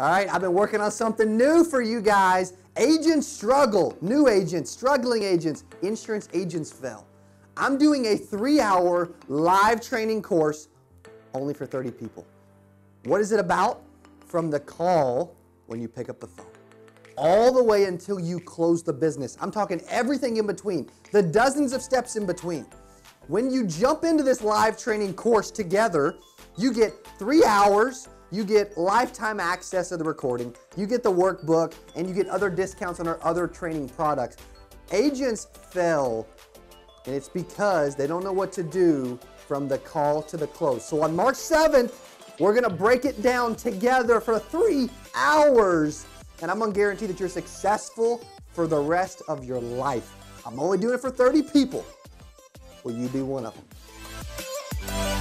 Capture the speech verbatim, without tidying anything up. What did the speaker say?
All right, I've been working on something new for you guys. Agents struggle, new agents, struggling agents, insurance agents fail. I'm doing a three hour live training course only for thirty people. What is it about? From the call when you pick up the phone, all the way until you close the business. I'm talking everything in between, the dozens of steps in between. When you jump into this live training course together, you get three hours, you get lifetime access to the recording, you get the workbook, and you get other discounts on our other training products. Agents fail, and it's because they don't know what to do from the call to the close. So on March seventh, we're gonna break it down together for three hours. And I'm gonna guarantee that you're successful for the rest of your life. I'm only doing it for thirty people. Will you be one of them?